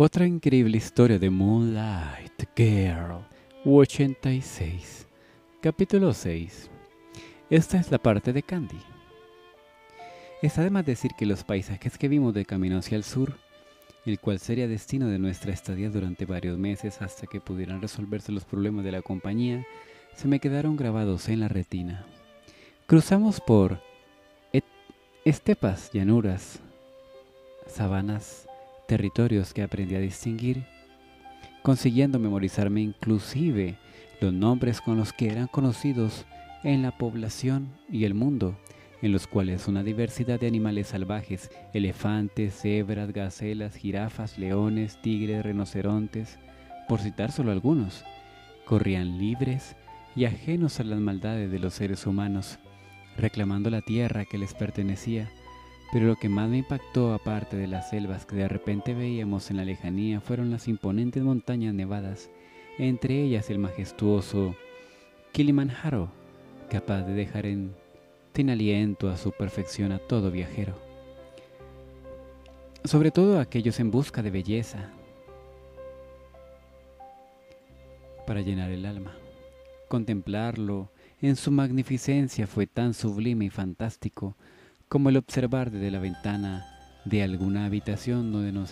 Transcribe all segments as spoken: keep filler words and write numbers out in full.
Otra increíble historia de Moonlight Girl, ochenta y seis, capítulo seis. Esta es la parte de Candy. Está de más decir que los paisajes que vimos de camino hacia el sur, el cual sería destino de nuestra estadía durante varios meses hasta que pudieran resolverse los problemas de la compañía, se me quedaron grabados en la retina. Cruzamos por estepas, llanuras, sabanas, territorios que aprendí a distinguir, consiguiendo memorizarme inclusive los nombres con los que eran conocidos en la población y el mundo, en los cuales una diversidad de animales salvajes, elefantes, cebras, gacelas, jirafas, leones, tigres, rinocerontes, por citar solo algunos, corrían libres y ajenos a las maldades de los seres humanos, reclamando la tierra que les pertenecía. Pero lo que más me impactó, aparte de las selvas que de repente veíamos en la lejanía, fueron las imponentes montañas nevadas, entre ellas el majestuoso Kilimanjaro, capaz de dejar en sin aliento a su perfección a todo viajero, sobre todo a aquellos en busca de belleza, para llenar el alma. Contemplarlo en su magnificencia fue tan sublime y fantástico como el observar desde la ventana de alguna habitación donde nos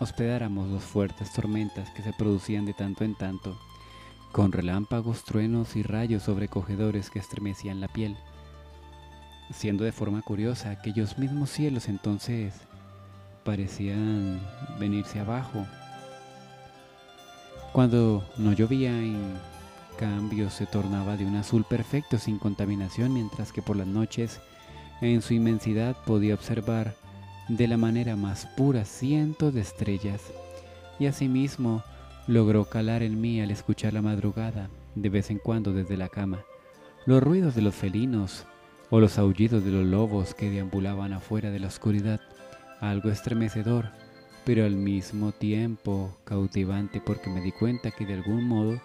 hospedáramos las fuertes tormentas que se producían de tanto en tanto, con relámpagos, truenos y rayos sobrecogedores que estremecían la piel, siendo de forma curiosa aquellos mismos cielos entonces parecían venirse abajo. Cuando no llovía, en cambio, se tornaba de un azul perfecto sin contaminación, mientras que por las noches, en su inmensidad, podía observar de la manera más pura cientos de estrellas, y asimismo logró calar en mí al escuchar la madrugada, de vez en cuando desde la cama, los ruidos de los felinos o los aullidos de los lobos que deambulaban afuera de la oscuridad, algo estremecedor, pero al mismo tiempo cautivante, porque me di cuenta que de algún modo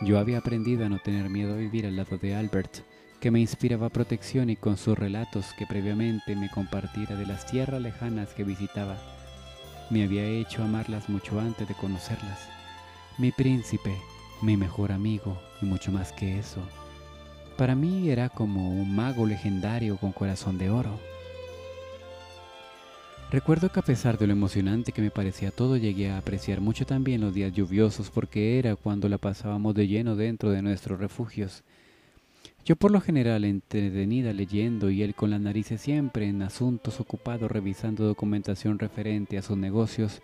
yo había aprendido a no tener miedo a vivir al lado de Albert, que me inspiraba protección, y con sus relatos que previamente me compartiera de las tierras lejanas que visitaba, me había hecho amarlas mucho antes de conocerlas. Mi príncipe, mi mejor amigo, y mucho más que eso. Para mí era como un mago legendario con corazón de oro. Recuerdo que, a pesar de lo emocionante que me parecía todo, llegué a apreciar mucho también los días lluviosos, porque era cuando la pasábamos de lleno dentro de nuestros refugios. Yo, por lo general, entretenida leyendo, y él con las narices siempre en asuntos ocupados revisando documentación referente a sus negocios.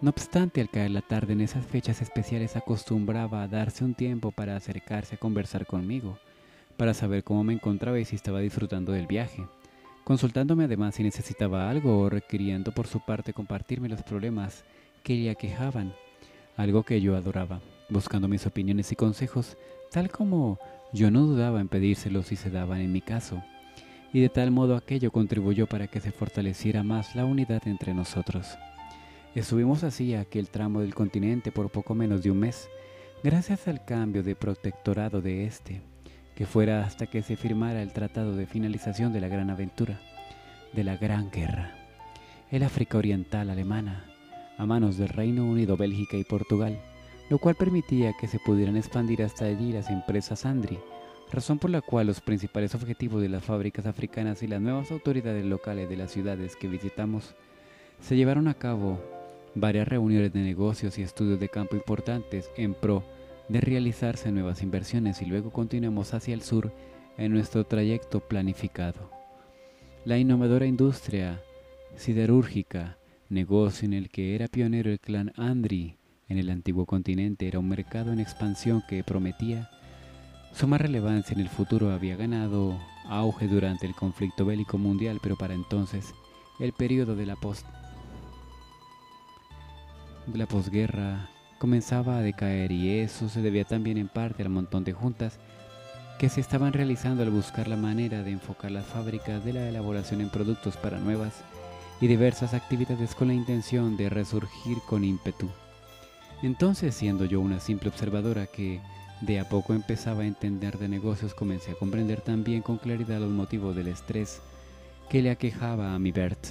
No obstante, al caer la tarde en esas fechas especiales, acostumbraba a darse un tiempo para acercarse a conversar conmigo, para saber cómo me encontraba y si estaba disfrutando del viaje, consultándome además si necesitaba algo, o requiriendo por su parte compartirme los problemas que le aquejaban, algo que yo adoraba, buscando mis opiniones y consejos, tal como yo no dudaba en pedírselos si se daban en mi caso, y de tal modo aquello contribuyó para que se fortaleciera más la unidad entre nosotros. Estuvimos así a aquel tramo del continente por poco menos de un mes, gracias al cambio de protectorado de este, que fuera hasta que se firmara el tratado de finalización de la gran aventura, de la gran guerra, el África Oriental Alemana, a manos del Reino Unido, Bélgica y Portugal, lo cual permitía que se pudieran expandir hasta allí las empresas Andri, razón por la cual los principales objetivos de las fábricas africanas y las nuevas autoridades locales de las ciudades que visitamos se llevaron a cabo varias reuniones de negocios y estudios de campo importantes en pro de realizarse nuevas inversiones, y luego continuamos hacia el sur en nuestro trayecto planificado. La innovadora industria siderúrgica, negocio en el que era pionero el clan Andri en el antiguo continente, era un mercado en expansión que prometía su más relevancia en el futuro. Había ganado auge durante el conflicto bélico mundial, pero para entonces el periodo de la post de la posguerra comenzaba a decaer, y eso se debía también en parte al montón de juntas que se estaban realizando al buscar la manera de enfocar las fábricas de la elaboración en productos para nuevas y diversas actividades, con la intención de resurgir con ímpetu. Entonces, siendo yo una simple observadora que de a poco empezaba a entender de negocios, comencé a comprender también con claridad los motivos del estrés que le aquejaba a mi Bert,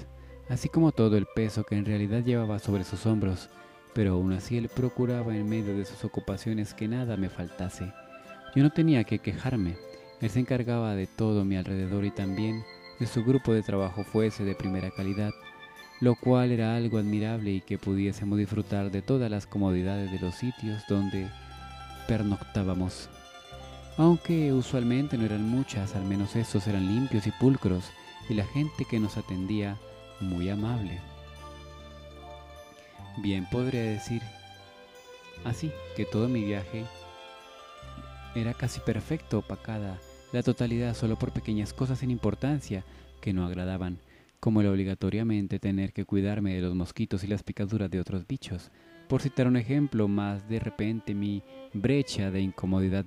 así como todo el peso que en realidad llevaba sobre sus hombros, pero aún así él procuraba en medio de sus ocupaciones que nada me faltase. Yo no tenía que quejarme, él se encargaba de todo mi alrededor y también de su grupo de trabajo fuese de primera calidad, lo cual era algo admirable y que pudiésemos disfrutar de todas las comodidades de los sitios donde pernoctábamos. Aunque usualmente no eran muchas, al menos estos eran limpios y pulcros, y la gente que nos atendía muy amable. Bien podría decir así que todo mi viaje era casi perfecto, opacada la totalidad solo por pequeñas cosas sin importancia que no agradaban, como el obligatoriamente tener que cuidarme de los mosquitos y las picaduras de otros bichos, por citar un ejemplo. Más de repente mi brecha de incomodidad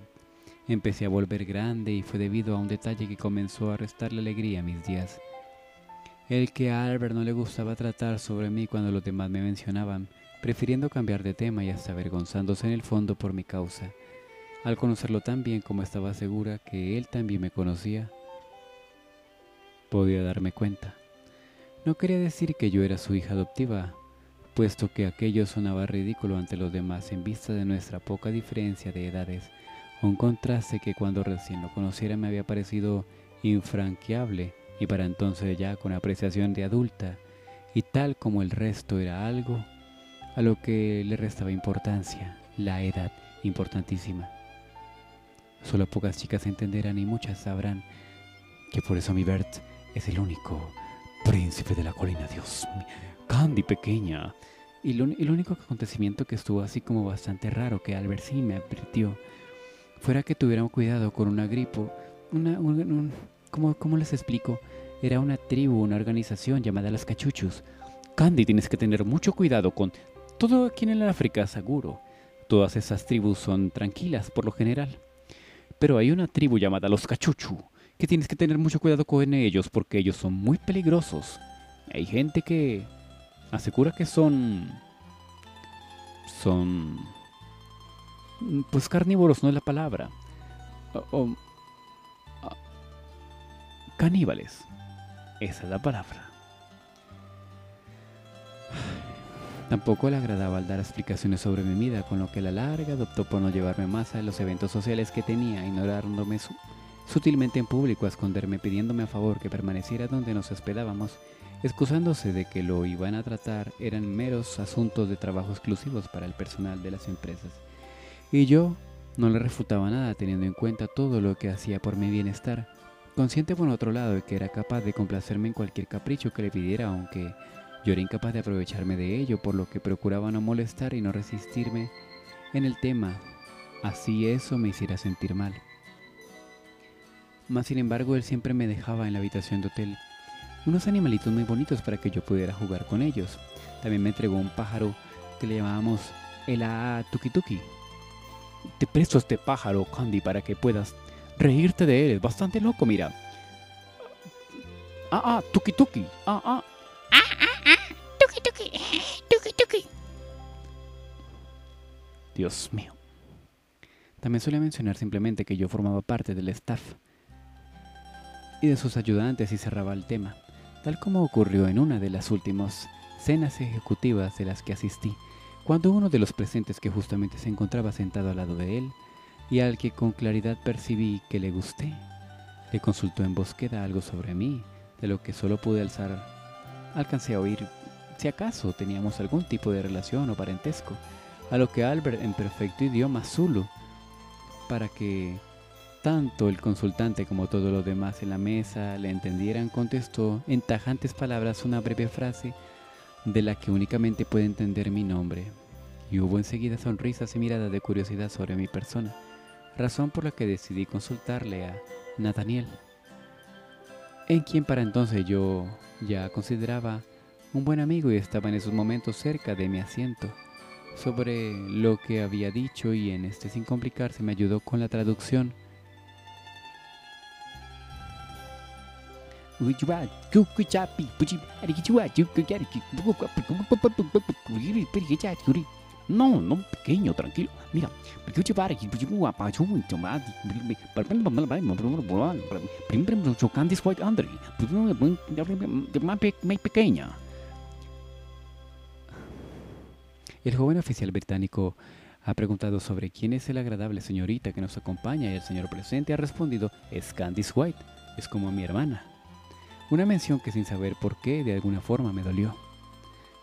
empecé a volver grande y fue debido a un detalle que comenzó a restarle alegría a mis días. El que a Albert no le gustaba tratar sobre mí cuando los demás me mencionaban, prefiriendo cambiar de tema y hasta avergonzándose en el fondo por mi causa. Al conocerlo tan bien como estaba segura que él también me conocía, podía darme cuenta. No quería decir que yo era su hija adoptiva, puesto que aquello sonaba ridículo ante los demás en vista de nuestra poca diferencia de edades. Un contraste que cuando recién lo conociera me había parecido infranqueable, y para entonces ya con apreciación de adulta y tal como el resto era algo a lo que le restaba importancia, la edad importantísima. Solo pocas chicas entenderán y muchas sabrán que por eso mi Bert es el único príncipe de la colina. Dios mío, Candy pequeña. Y lo, el único acontecimiento que estuvo así como bastante raro que Albert sí me advirtió fuera que tuvieran cuidado con una gripo, una, un, un, ¿cómo, ¿cómo les explico? Era una tribu, una organización llamada Las Cachuchus. Candy, tienes que tener mucho cuidado con todo aquí en el África, seguro. Todas esas tribus son tranquilas por lo general. Pero hay una tribu llamada Los Cachuchu, que tienes que tener mucho cuidado con ellos porque ellos son muy peligrosos. Hay gente que asegura que son... son... pues carnívoros no es la palabra. O, o, a, caníbales. Esa es la palabra. Tampoco le agradaba al dar explicaciones sobre mi vida, con lo que a la larga adoptó por no llevarme más a los eventos sociales que tenía, ignorándome su, sutilmente en público, a esconderme, pidiéndome a favor que permaneciera donde nos hospedábamos, excusándose de que lo iban a tratar eran meros asuntos de trabajo exclusivos para el personal de las empresas. Y yo no le refutaba nada, teniendo en cuenta todo lo que hacía por mi bienestar, consciente por otro lado de que era capaz de complacerme en cualquier capricho que le pidiera, aunque yo era incapaz de aprovecharme de ello, por lo que procuraba no molestar y no resistirme en el tema, así eso me hiciera sentir mal. Mas sin embargo, él siempre me dejaba en la habitación de hotel unos animalitos muy bonitos para que yo pudiera jugar con ellos. También me entregó un pájaro que le llamábamos el Tuki Tuki. Te presto este pájaro, Candy, para que puedas reírte de él. Es bastante loco, mira. Ah, ah, Tuki Tuki. Ah, ah. Ah, ah, ah. Tuki Tuki. Tuki Tuki. Dios mío. También suele mencionar simplemente que yo formaba parte del staff y de sus ayudantes y cerraba el tema, tal como ocurrió en una de las últimas cenas ejecutivas de las que asistí, cuando uno de los presentes que justamente se encontraba sentado al lado de él, y al que con claridad percibí que le gusté, le consultó en voz queda algo sobre mí, de lo que solo pude alzar, alcancé a oír si acaso teníamos algún tipo de relación o parentesco, a lo que Albert en perfecto idioma zulu, para que tanto el consultante como todos los demás en la mesa le entendieran, contestó en tajantes palabras una breve frase de la que únicamente puede entender mi nombre, y hubo enseguida sonrisas y miradas de curiosidad sobre mi persona, razón por la que decidí consultarle a Nathaniel, en quien para entonces yo ya consideraba un buen amigo y estaba en esos momentos cerca de mi asiento, sobre lo que había dicho, y en este sin complicarse me ayudó con la traducción. No, no, pequeño, tranquilo. Mira, primero Candice White Andrey, más pequeña. El joven oficial británico ha preguntado sobre quién es la agradable señorita que nos acompaña y el señor presente ha respondido, es Candice White, es como mi hermana. Una mención que sin saber por qué de alguna forma me dolió.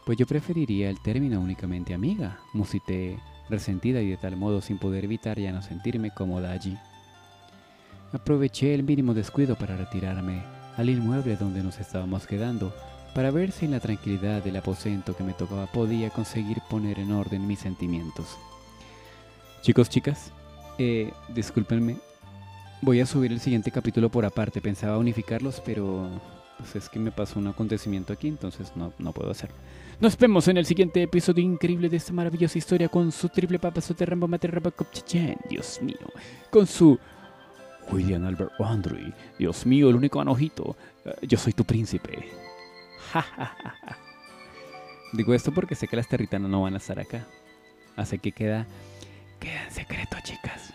Pues yo preferiría el término únicamente amiga, musité, resentida y de tal modo sin poder evitar ya no sentirme cómoda allí. Aproveché el mínimo descuido para retirarme al inmueble donde nos estábamos quedando, para ver si en la tranquilidad del aposento que me tocaba podía conseguir poner en orden mis sentimientos. Chicos, chicas, eh, discúlpenme, voy a subir el siguiente capítulo por aparte, pensaba unificarlos, pero pues es que me pasó un acontecimiento aquí, entonces no, no puedo hacerlo. Nos vemos en el siguiente episodio increíble de esta maravillosa historia con su triple papa, su terrambo, materrapa, copchichén, Dios mío, con su... William Albert Andrey, Dios mío, el único anojito, uh, yo soy tu príncipe. Digo esto porque sé que las territanas no van a estar acá. Así que queda, queda en secreto, chicas.